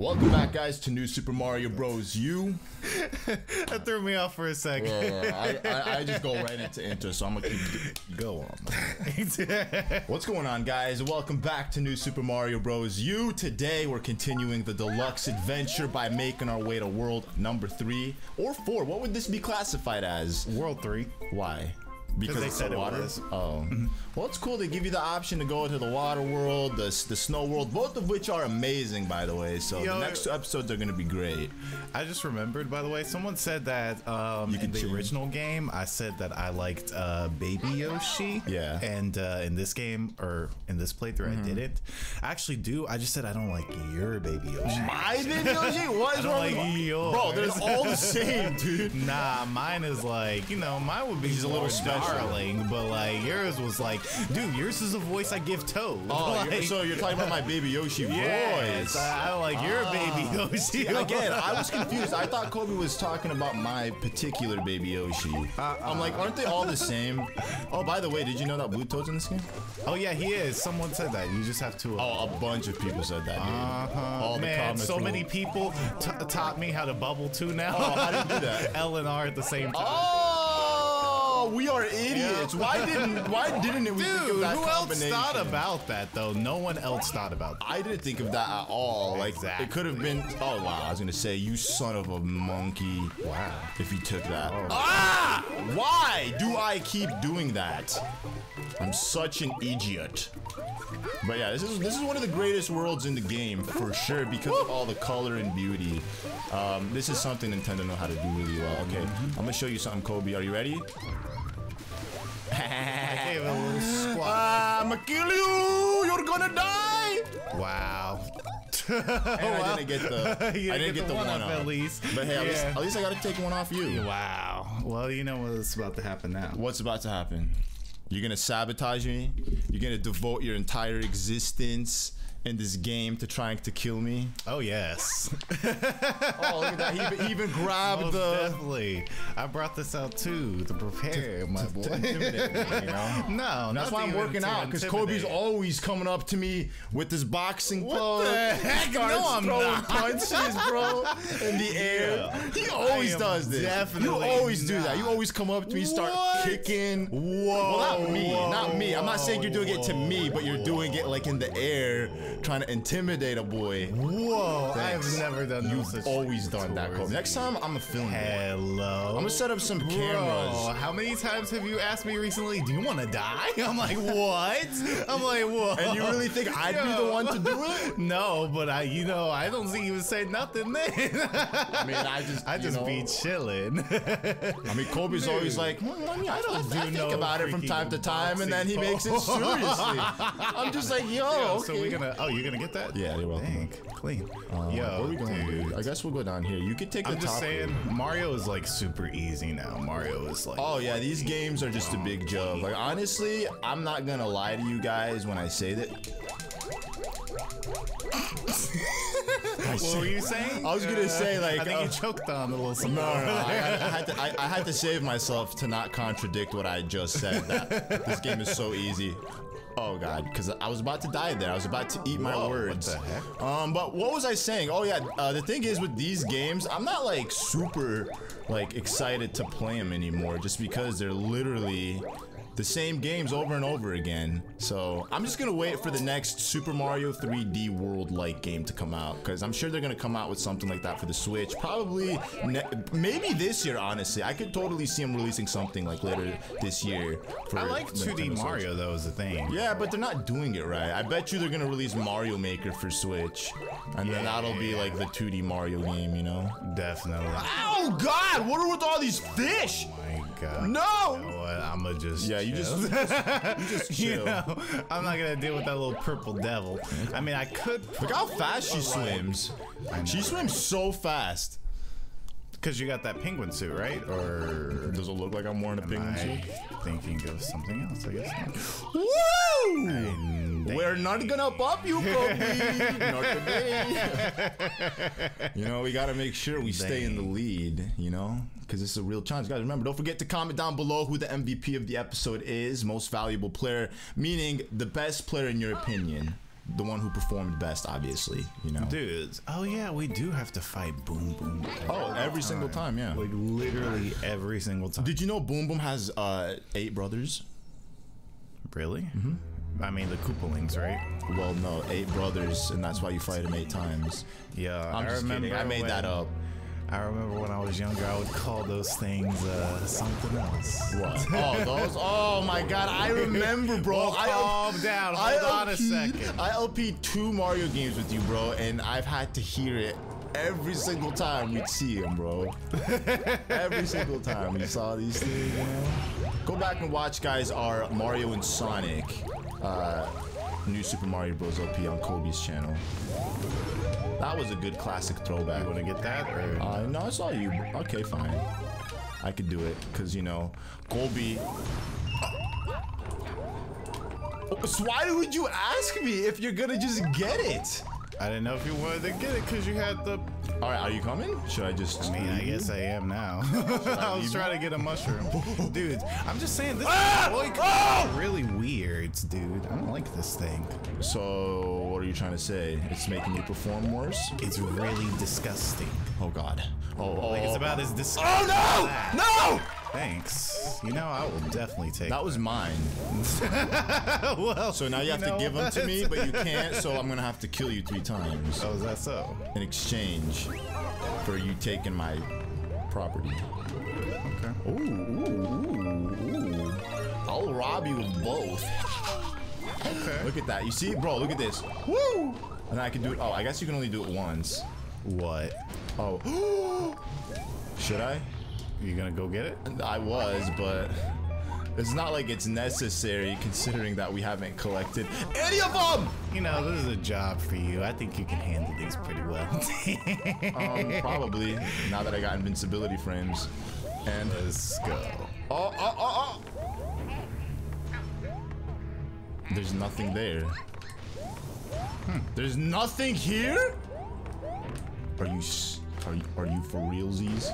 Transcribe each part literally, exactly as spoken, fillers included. Welcome back, guys, to New Super Mario Bros. U. That threw me off for a second. Yeah, yeah, yeah. I, I, I just go right into enter, so I'm gonna keep going. What's going on, guys? Welcome back to New Super Mario Bros. U. Today, we're continuing the deluxe adventure by making our way to world number three or four. What would this be classified as? World three. Why? Because they said the water. It was. Oh, well, it's cool. They give you the option to go to the water world, the the snow world, both of which are amazing, by the way. So Yo, the next two episodes are gonna be great. I just remembered, by the way, someone said that um, in the choose. original game, I said that I liked uh, Baby Yoshi. Yeah. And uh, in this game, or in this playthrough, mm-hmm. I didn't. I actually do. I just said I don't like your Baby Yoshi. My Baby Yoshi? What is wrong with you? Bro, they're all the same, dude. Nah, mine is like, you know, mine would be He's a little special. Darling, but like yours was like, dude, yours is a voice I give Toad. Oh, like, you're, so you're talking about my Baby Yoshi voice? Yes, I, I like ah. your Baby Yoshi. Again, I was confused. I thought Kobe was talking about my particular Baby Yoshi. Uh, I'm like, aren't they all the same? Oh, by the way, did you know that Blue Toad's in this game? Oh yeah, he is. Someone said that. You just have to. Uh, oh, a bunch of people said that. Dude. Uh-huh. All Man, the comments. So many people t taught me how to bubble too now. Oh, how did you do that? L and R at the same time. Oh! We are idiots. Yeah. Why didn't Why didn't it? We Dude, think of that who else thought about that though? No one else thought about that. I didn't think of that at all. Like exactly. It could have been. Oh wow! I was gonna say, you son of a monkey. Wow. If you took that. Oh. Ah! Why do I keep doing that? I'm such an idiot. But yeah, this is this is one of the greatest worlds in the game for sure because Woo! of all the color and beauty. Um, this is something Nintendo know how to do really well. Okay, mm-hmm. I'm gonna show you something, Kobe. Are you ready? I gave a little squat. Uh, I'm gonna kill you! You're gonna die! Wow. And wow. I didn't get the, I didn't get get the, the one, one off, off at least. But hey, yeah. at, least, at least I gotta take one off you. Wow. Well, you know what's about to happen now. What's about to happen? You're gonna sabotage me. You're gonna devote your entire existence in this game to trying to kill me. Oh yes. Oh look at that. He, he even grabbed Most the. Definitely. I brought this out too to prepare, to, my boy. To, to intimidate me, you know? No, that's why I'm working out because Kobe's always coming up to me with his boxing gloves. What the heck? No, I'm not. Punches, bro, in the air. Yeah. He always does this. Definitely. You always not. do that. You always come up to me, start what? kicking. Whoa. Well, not me. Not me. I'm not saying you're doing it to me, but you're doing it like in the air, trying to intimidate a boy. Whoa! Thanks. I have never done that. You've no always done that, Kobe. Next time, I'm gonna film Hello. More. I'm gonna set up some Bro, cameras. How many times have you asked me recently? Do you want to die? I'm like, what? I'm like, whoa. And you really think I'd Yo. be the one to do it? No, but I, you know, I don't think you say nothing then. I mean, I just, I just know. be chilling. I mean, Kobe's Dude. always like, well, I, mean, I don't I, do I think no about it from time to time, and then he makes it seriously. I'm just like, yo. Yo okay. So we're gonna. Oh, you're gonna get that? Yeah, you're welcome. Clean. Um, Yo, where are we going, dude? I guess we'll go down here. You could take I'm the top. I'm just saying, room. Mario is like super easy now. Mario is like. Oh yeah, these games are just a big joke. Like honestly, I'm not gonna lie to you guys when I say that. What were you saying? I was gonna say like I think uh, you choked on a little something. No, no, no, I, I, had to, I, I had to save myself to not contradict what I just said. That this game is so easy. Oh god, because I was about to die there. I was about to eat my Whoa, words. What the heck? Um, but what was I saying? Oh yeah, uh, the thing is with these games, I'm not like super like excited to play them anymore, just because they're literally the same games over and over again. So I'm just gonna wait for the next Super Mario three D World-like game to come out, because I'm sure they're gonna come out with something like that for the Switch. Probably, maybe this year. Honestly, I could totally see them releasing something like later this year. For I like two D Mario though, is the thing. Yeah, but they're not doing it right. I bet you they're gonna release Mario Maker for Switch, and yeah, then that'll be like the two D Mario game, you know? Definitely. Oh God, what are with all these fish? Oh my God. No. You know what? I'ma just. Yeah. You just, you just chill. You know, I'm not gonna deal with that little purple devil. I mean, I could. Look how fast she swims. She swims so fast. Cause you got that penguin suit, right? Or does it look like I'm wearing a Am penguin I suit? Thinking of something else, I guess. Not. Woo! And We're not gonna pop you, Kobe. Not today. You know, we gotta make sure we Dang. stay in the lead. You know, because this is a real challenge, guys. Remember, don't forget to comment down below who the M V P of the episode is, most valuable player, meaning the best player in your opinion. the one who performed best, obviously, you know. Dudes, oh yeah, we do have to fight Boom Boom. Oh, every single time, yeah. Like literally every single time. Did you know Boom Boom has uh, eight brothers? Really? Mm-hmm. I mean, the Koopalings, right? Well, no, eight brothers, and that's why you fight them eight times. Yeah, I'm I just remember kidding. I made when, that up. I remember when I was younger, I would call those things uh, something else. What? Oh, those? Oh my God, I remember, bro. Well, calm I down. Hold I on a second. I L P'd two Mario games with you, bro, and I've had to hear it every single time we'd see him, bro. Every single time we saw these things, man. Go back and watch, guys, our Mario and Sonic uh, New Super Mario Bros. L P on Kobe's channel. That was a good classic throwback. You want to get that? Or? Uh, no, I saw you. Okay, fine. I could do it, because, you know, Kobe... Oh, so why would you ask me if you're going to just get it? I didn't know if you wanted to get it because you had the... All right, are you coming? Should I just... I mean, leave? I guess I am now. I, I was trying to get a mushroom. Dude, I'm just saying this ah! is ah! really weird, dude. I don't like this thing. So, what are you trying to say? It's making you perform worse? It's really disgusting. Oh, God. Oh, oh. Like, it's about as disgusting. Oh, no! No! Thanks. You know, I will definitely take that. That was mine. Well, so now you, you have to give what? them to me, but you can't, so I'm going to have to kill you three times. Oh, is that so? In exchange for you taking my property. Okay. Ooh, ooh, ooh. I'll rob you of both. Okay. Look at that. You see? Bro, look at this. Woo! And I can do it. Oh, I guess you can only do it once. What? Oh. Should I? You gonna go get it? I was, but it's not like it's necessary considering that we haven't collected any of them! You know, this is a job for you. I think you can handle these pretty well. um, probably. Now that I got invincibility frames. And let's go. Oh, oh, oh, oh! There's nothing there. Hmm. There's nothing here? Are you, are you, are you for realsies?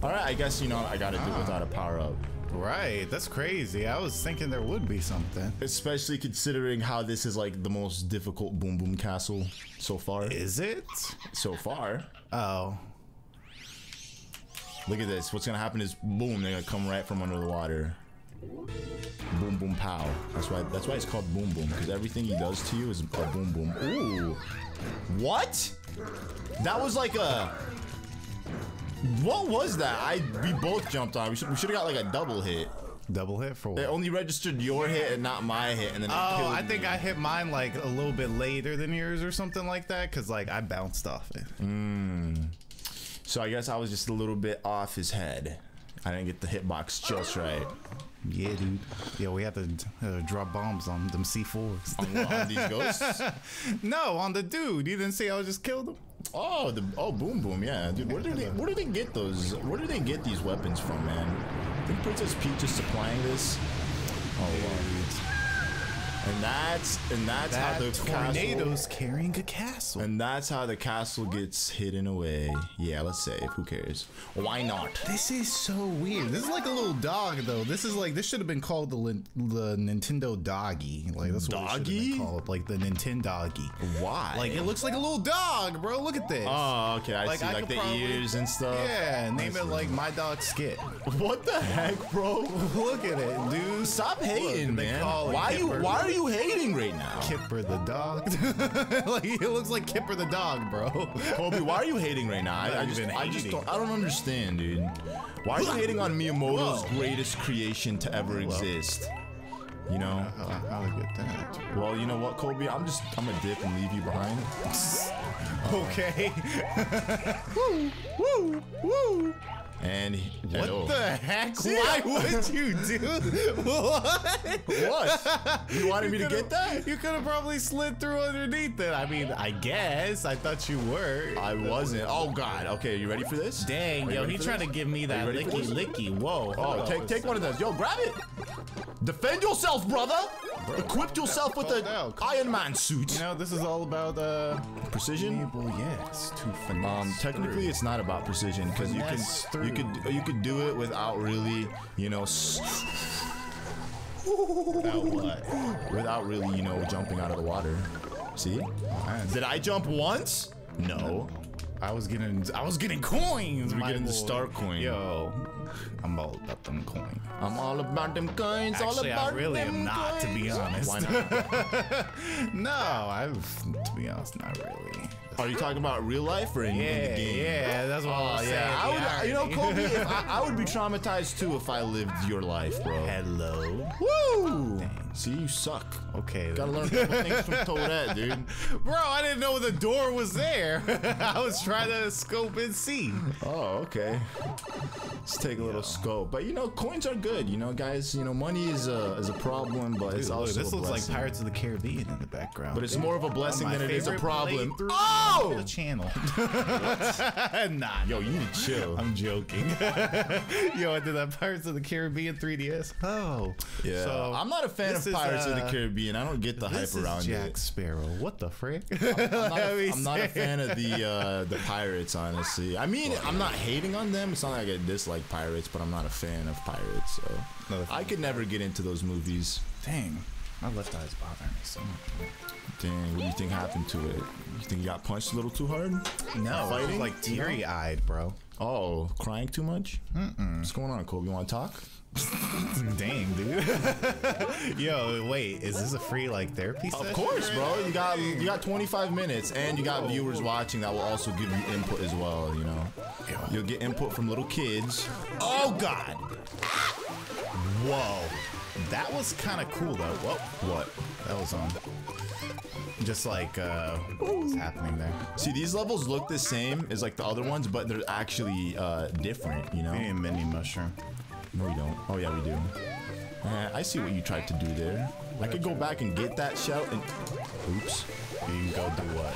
Alright, I guess, you know, I gotta do it without a power-up. Right, that's crazy. I was thinking there would be something. Especially considering how this is, like, the most difficult Boom Boom Castle so far. Is it? So far. Oh. Look at this. What's gonna happen is, boom, they're gonna come right from under the water. Boom, boom, pow. That's why, that's why it's called Boom Boom, because everything he does to you is a boom, boom. Ooh! What? That was like a... What was that? I we both jumped on. We should we should have got like a double hit. Double hit for what? It only registered your hit and not my hit, and then it oh, killed I think me. I hit mine like a little bit later than yours or something like that, cause like I bounced off it. Mm. So I guess I was just a little bit off his head. I didn't get the hitbox just right. Yeah, dude. Yeah, we have to uh, drop bombs on them C fours. On, on these ghosts? No, on the dude. You didn't see I just killed him? Oh, the oh, Boom Boom, yeah, dude. Where do they where do they get those? Where do they get these weapons from, man? I think Princess Peach is supplying this. Oh, wow. And that's and that's that how the tornado's castle, carrying a castle. And that's how the castle gets hidden away. Yeah, let's save. Who cares? Why not? This is so weird. This is like a little dog, though. This is like this should have been called the the Nintendo Doggy. Like that's what it should have been called. Like the Nintendo Doggy. Why? Like it looks like a little dog, bro. Look at this. Oh, okay. I like, see. I like the probably, ears and stuff. Yeah. Name it like My Dog Skit. What the heck, bro? Look at it, dude. Stop hating, look, man. Why you? Why are you? You hating right now? Kipper the dog. Like it looks like Kipper the dog, bro. Kobe, why are you hating right now? I, I just, I just don't, I don't understand, dude. Why are you hating on Miyamoto's Whoa. greatest creation to ever Whoa. exist? You know? How to get that? Well, you know what, Kobe? I'm just, I'm a dick and leave you behind. Okay. Woo, woo, woo. And what oh. the heck? See, why would you do what? What? You wanted you me to get that? You could have probably slid through underneath it. I mean, I guess. I thought you were. I wasn't. Oh God. Okay, you ready for this? Dang, yo, he's trying this? to give me that licky licky. Whoa. Oh, take take one of those. Yo, grab it. Defend yourself, brother. Bro, Equip yourself with an Iron Man suit. You know, this is all about uh precision. Enable, yes, to finesse. Um, technically, through. it's not about precision because you can through. you could you could do it without really, you know, without what? Without really, you know, jumping out of the water. See? Did I jump once? No. I was getting, I was getting coins. We're getting boy. the star coin. Yo, I'm all about them coins. I'm all about them coins. Actually, all about I really them am not, coins. to be honest. Why not? No, I've, to be honest, not really. Are you talking about real life or in, yeah, in the game? Yeah, that's what oh, I was saying. Yeah. I would, I, you know, Kobe, if I, I would be traumatized too if I lived your life, bro. Hello. Woo! Dang. See, you suck. Okay. Gotta learn a couple things from Toadette, dude. Bro, I didn't know the door was there. I was trying to scope and see. Oh, okay. Let's take a little Yo. scope. But, you know, coins are good, you know, guys. You know, money is a, is a problem, but dude, it's also look, this a looks blessing. like Pirates of the Caribbean in the background. But it's dude. more of a blessing than it is a problem. Oh! The channel. Nah. Yo, you need to chill. I'm joking. Yo, I did that Pirates of the Caribbean three D S. Oh. Yeah. So, I'm not a fan of Pirates is, uh, of the Caribbean. I don't get the hype around it. This is Jack Sparrow. What the frick? I'm, I'm, not, a, I'm not a fan of the, uh, the pirates, honestly. I mean, well, I'm yeah. not hating on them. It's not like I dislike pirates, but I'm not a fan of pirates, so I could never get into those movies. Dang, my left eye's bothering me so much. Dang, what do you think happened to it? You think you got punched a little too hard? No, I was like teary-eyed, bro. Oh, crying too much? Mm-mm. What's going on, Kobe? You want to talk? Dang, dude. Yo, wait, is this a free like therapy session? Of course, bro. You got you got twenty-five minutes, and you got viewers watching that will also give you input as well. You know, you'll get input from little kids. Oh God! Whoa, that was kind of cool though. Whoa, what? That was on. Just like uh, what's happening there? See, these levels look the same as like the other ones, but they're actually uh, different. You know, maybe a mini mushroom. No, we don't. Oh, yeah, we do. Uh, I see what you tried to do there. What I could go do? back and get that shout and... Oops. You can go do what?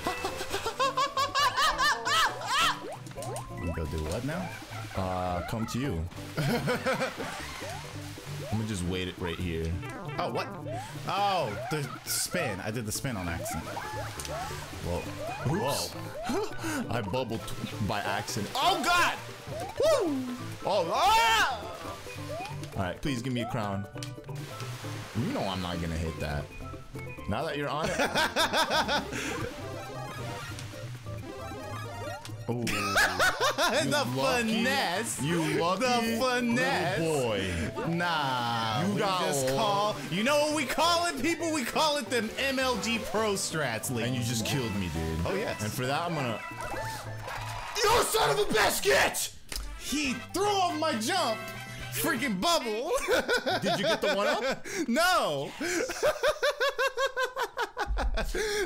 You can go do what now? Uh, come to you. I'm gonna just wait it right here. Oh, what? Oh, the spin. I did the spin on accident. Whoa. Oops. Whoa. I bubbled by accident. Oh, God! Woo! Oh, ah! All right, please give me a crown. You know I'm not gonna hit that. Now that you're on it. Oh, the lucky, finesse. You lucky the finesse. Boy. Nah, you we got just one. call. You know what we call it, people? We call it them M L G Pro Strats, ladies. And you just killed me, dude. Oh yes. And for that, I'm gonna. You son of a biscuit! He threw off my jump! Freaking bubble! Did you get the one up? No!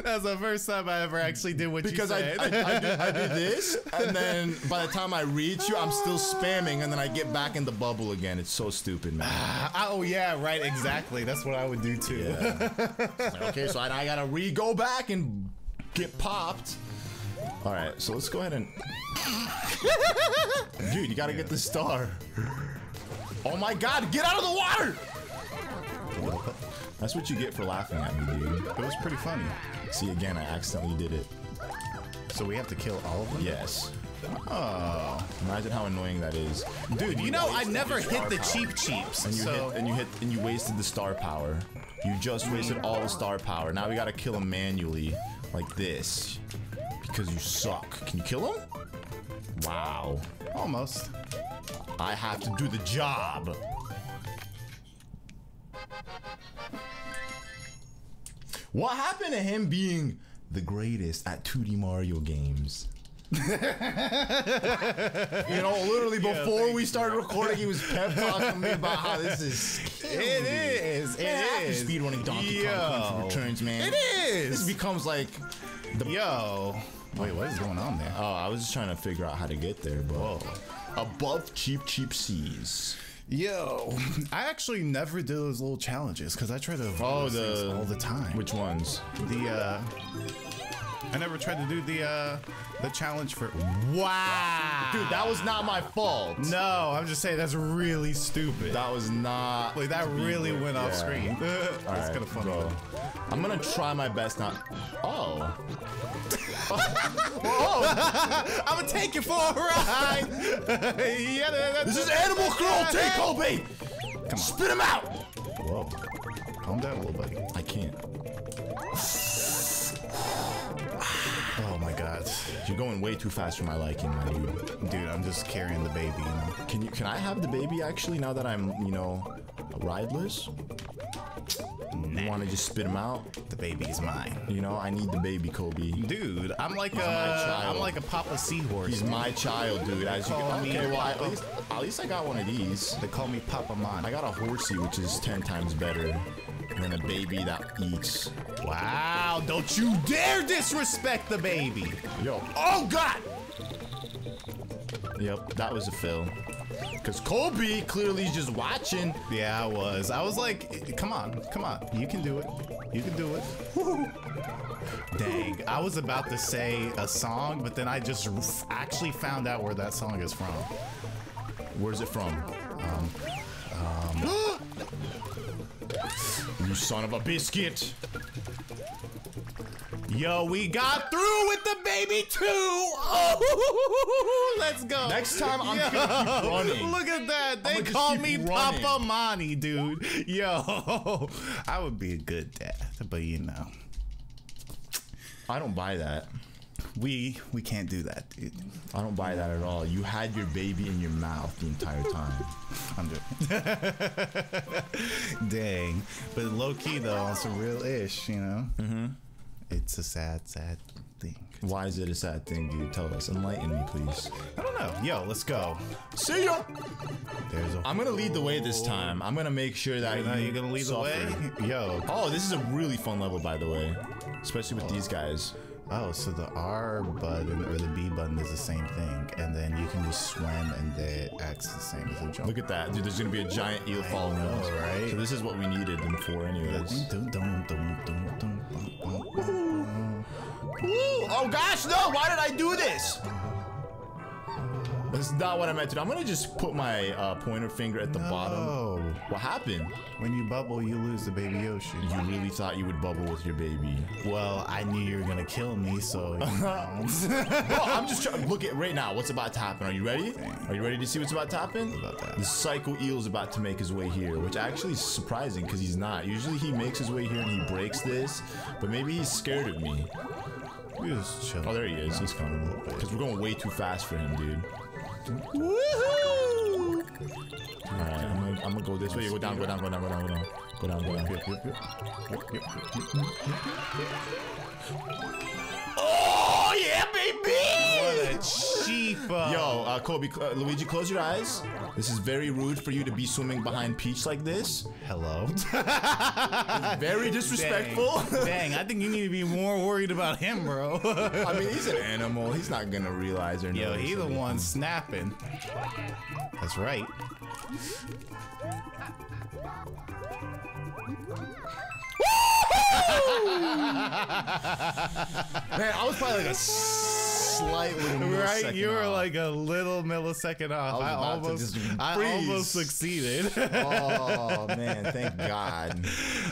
That's the first time I ever actually did what because you said. Because I, I, I, did, I did this, and then by the time I reach you, I'm still spamming, and then I get back in the bubble again. It's so stupid, man. Uh, oh, yeah, right, exactly. That's what I would do, too. Yeah. Like, okay, so I, I gotta re-go back and get popped. All right, so let's go ahead and... Dude, you gotta yeah. get the star. Oh my God, get out of the water! What? That's what you get for laughing at me, dude. It was pretty funny. See, again, I accidentally did it. So we have to kill all of them? Yes. Oh. Imagine how annoying that is. Dude, you, you know, I never hit the Cheep Cheeps. And you, so. hit, and, you hit, and you wasted the star power. You just wasted all the star power. Now we gotta kill them manually, like this. Because you suck. Can you kill him? Wow. Almost. I have to do the job. What happened to him being the greatest at two D Mario games? You know, literally before yeah, we started recording, he was pep talking me about how this is. It is. It man, is. Speedrunning Donkey Kong Returns, man. It is. This becomes like. The Yo. Wait, what is going on there? Oh, I was just trying to figure out how to get there, but Whoa. above Cheep Cheep Seas. Yo, I actually never do those little challenges because I try to avoid oh, those the, all the time. Which ones? The uh, I never tried to do the uh, the challenge for. Wow, dude, that was not my fault. No, I'm just saying that's really stupid. That was not. Like that really weird. went off yeah. screen. That's right, kind of funny. Bro. I'm gonna try my best not. Oh. Oh, I'm gonna take you for a ride. Yeah, that, this is Animal Cruelty, Kobe. Come on, spit him out. Whoa, calm down a little bit. I can't. that's, you're going way too fast for my liking, my dude. Dude, I'm just carrying the baby, you know? Can you, can I have the baby, actually, now that I'm, you know, rideless? You want to just spit him out? The baby is mine. You know, I need the baby, Kobe. Dude, I'm like He's a I'm like a Papa Seahorse. He's dude. my child, dude. They As you can, me okay, well, at least, at least I got one of these. They call me Papa Mon. I got a horsey, which is ten times better than a baby that eats. Wow! Don't you dare disrespect the baby. Yo! Oh God! Yep, that was a fail. Cause Kobe clearly is just watching. Yeah, I was. I was like, come on, come on. You can do it. You can do it. Woo. Dang, I was about to say a song, but then I just actually found out where that song is from. Where's it from? Um, um, you son of a biscuit. Yo, we got through with the baby too! Oh, let's go! Next time I'm Yo, gonna keep running. Look at that! They call me running. Papa Monty, dude. Yo, I would be a good dad, but you know, I don't buy that. We we can't do that, dude. I don't buy that at all. You had your baby in your mouth the entire time. I'm joking. Dang, but low key though, on some real ish, you know. Mm-hmm. It's a sad, sad thing. Why is it a sad thing, dude? Tell us. Enlighten me, please. I don't know. Yo, let's go. See ya! There's a I'm gonna lead the way this time. I'm gonna make sure that you You're gonna lead suffer. the way? Yo. Oh, this is a really fun level, by the way. Especially with oh. these guys. Oh, so the R button or the B button is the same thing. And then you can just swim and they acts the same as a jump. Look at that. Dude, there's gonna be a giant eel following us. Right? So this is what we needed them for anyways. Ooh, oh gosh, no! Why did I do this? That's not what I meant to do. I'm gonna just put my uh, pointer finger at the no. bottom. What happened? When you bubble, you lose the baby Yoshi. You really thought you would bubble with your baby. Well, I knew you were gonna kill me, so. You know. Well, I'm just trying. Look at right now. What's about to happen? Are you ready? Dang. Are you ready to see what's about to happen? What's about that? The psycho eel's about to make his way here, which actually is surprising because he's not. Usually he makes his way here and he breaks this, but maybe he's scared of me. He was chilling. Oh, there he is. He's coming. Because we're going way too fast for him, dude. Woohoo! Alright, I'm gonna, I'm gonna go this way. Go down, go down, go down, go down, go down. Go down, go down. Oh, yeah, baby! What a cheapo. Yo, uh, Kobe, uh, Luigi, close your eyes. This is very rude for you to be swimming behind Peach like this. Hello. Very disrespectful. Dang. Dang, I think you need to be more worried about him, bro. I mean, he's an animal. He's not gonna realize or know. Yo, he's the one snapping. That's right. Man, I was probably like a slight little millisecond Right, you were off. like a little millisecond off. I, I almost, I almost succeeded. Oh man, thank God.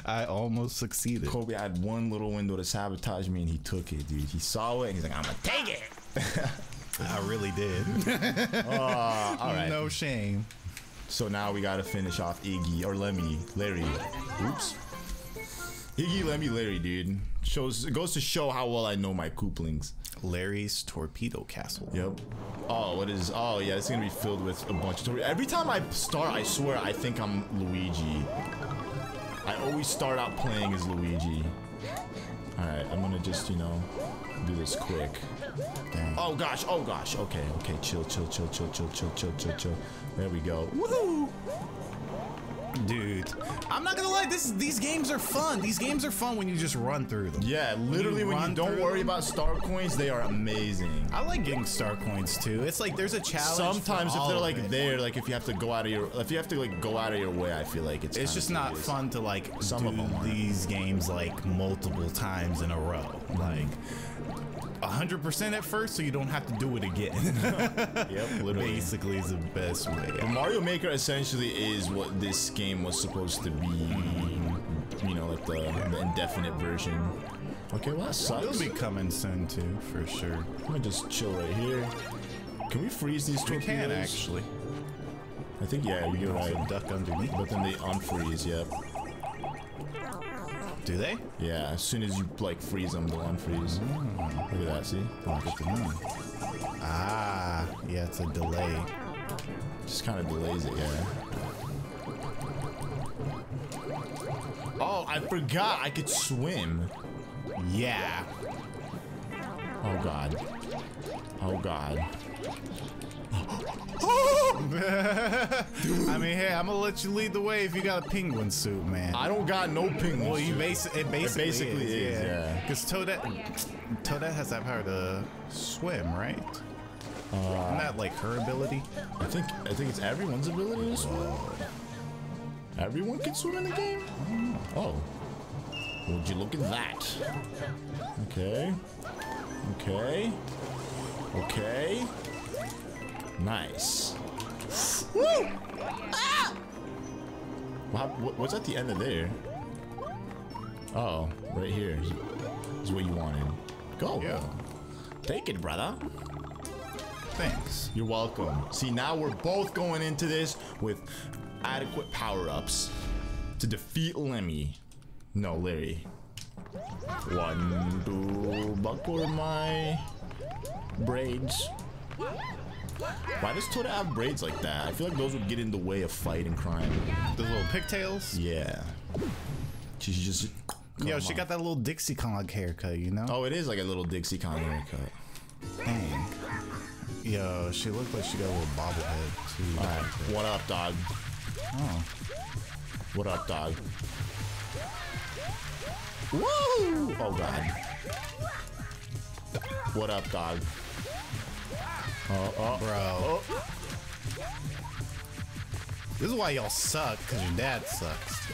I almost succeeded. Kobe had one little window to sabotage me, and he took it, dude. He saw it, and he's like, "I'm gonna take it." I really did. Oh, all right. No shame. So now we gotta finish off Iggy or Lemmy, Larry. Oops. Iggy, Lemmy, Larry, dude. Shows, it goes to show how well I know my Koopalings. Larry's Torpedo Castle. Yep. Oh, what is... Oh, yeah, it's gonna be filled with a bunch of... torpedoes. Every time I start, I swear, I think I'm Luigi. I always start out playing as Luigi. Alright, I'm gonna just, you know, do this quick. Dang. Oh, gosh, oh, gosh. Okay, okay, chill, chill, chill, chill, chill, chill, chill, chill, chill. There we go. Woohoo! Dude, I'm not gonna lie, this these games are fun. These games are fun when you just run through them. Yeah, literally when you, when you don't worry them. about star coins, they are amazing. I like getting star coins too. It's like there's a challenge. Sometimes if they're like there, like if you have to go out of your if you have to like go out of your way, I feel like it's It's just not fun to like some of them these games like multiple times in a row. Like one hundred percent at first, so you don't have to do it again. Yep, literally. Basically, is the best way. But Mario Maker essentially is what this game was supposed to be. You know, like the, the indefinite version. Okay, well that sucks. It'll be coming soon too, for sure. I'm gonna just chill right here. Can we freeze these torpedoes? We can, actually. I think yeah, we can right. duck underneath, but then they unfreeze. Yep. Do they? Yeah, as soon as you, like, freeze them, they'll unfreeze. Mm. Look at that, see? Mm. Ah, yeah, it's a delay. Just kind of delays it, yeah. Oh, I forgot I could swim. Yeah. Oh, God. Oh, God. I mean, hey, I'm gonna let you lead the way if you got a penguin suit, man. I don't got no penguin well, suit. You basi it basically, it basically is, is, yeah. Because yeah. Toadette, Toadette has that power to swim, right? Uh, Isn't that like her ability? I think I think it's everyone's ability to swim. Everyone can swim in the game? Oh. Would you look at that? Okay. Okay. Okay. Nice. Woo! Ah! What, what's at the end of there? Oh, right here is, is what you wanted. Go. Yeah. Take it, brother. Thanks. You're welcome. See, now we're both going into this with adequate power-ups to defeat Lemmy. No, Larry. One, two, buckle my braids. Why does Toadette have braids like that? I feel like those would get in the way of fight and crime. Those little pigtails? Yeah. She should just... Yo, she off. Got that little Dixie Kong haircut, you know? Oh, it is like a little Dixie Kong haircut. Dang. Yo, she looked like she got a little bobblehead, too. All right. What up, dog? Oh. What up, dog? Woo! Oh, God. What up, dog? Oh, oh, bro. Oh. This is why y'all suck, because your dad sucks.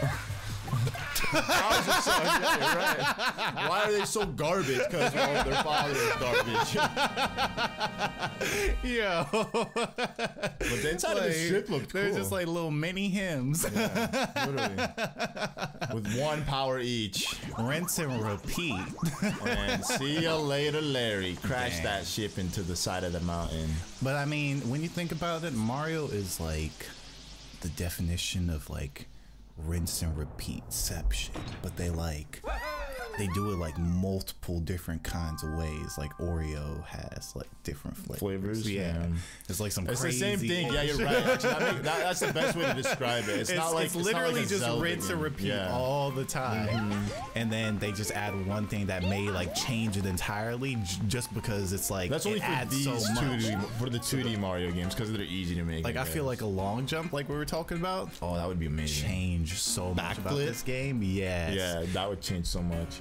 How's suck? Yeah, right. Why are they so garbage? Because well, their father is garbage. Yo. But the inside like, of the ship looked cool. They're just like little mini hymns. Yeah, literally. With one power each. Rinse and repeat. And see you later, Larry. Crash Dang. That ship into the side of the mountain. But I mean, when you think about it, Mario is like the definition of like rinse and repeatception, but they like they do it like multiple different kinds of ways. Like Oreo has like different flavors. Flavors, yeah. Man. It's like some. It's crazy the same thing. Yeah, you're right. Actually, I mean, that, that's the best way to describe it. It's, it's not like it's, it's literally like just Zelda rinse game. And repeat yeah. all the time, mm-hmm. and then they just add one thing that may like change it entirely, just because it's like that's it only for adds these so much. two D, for the two D Mario games because they're easy to make. Like I guess. Feel like a long jump, like we were talking about. Oh, that would be amazing. Change so Back much about flip. This game. Yes. Yeah, that would change so much.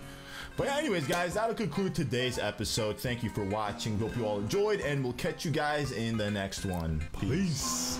But anyways, guys, that'll conclude today's episode. Thank you for watching. Hope you all enjoyed, and we'll catch you guys in the next one. Peace. Peace.